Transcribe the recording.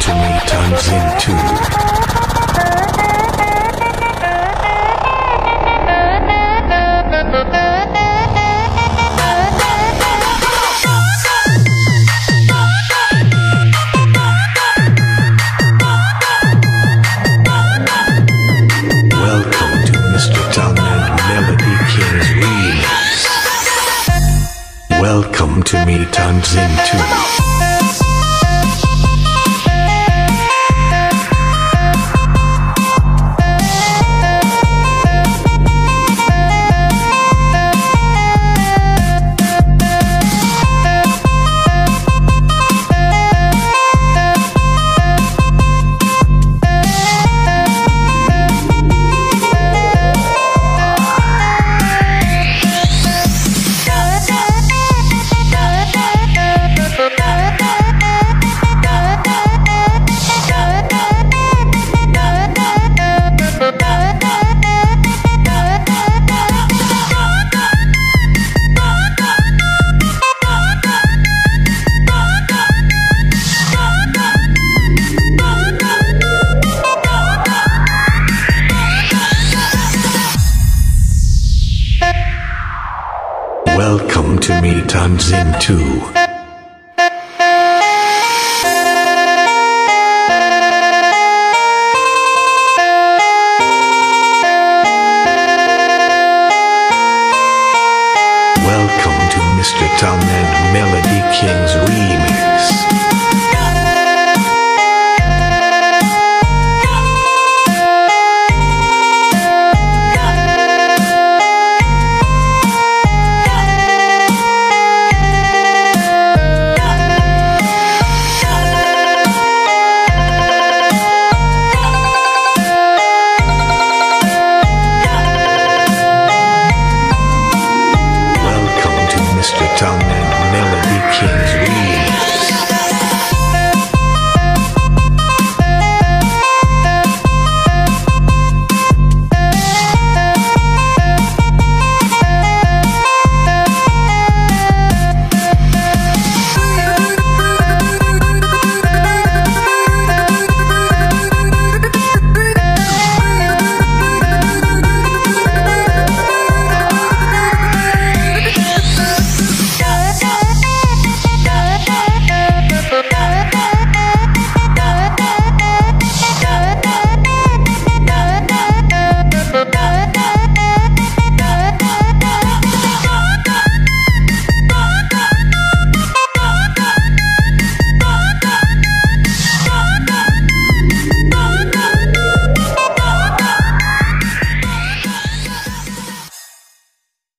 too many times in tune. Welcome to Melodii KingS.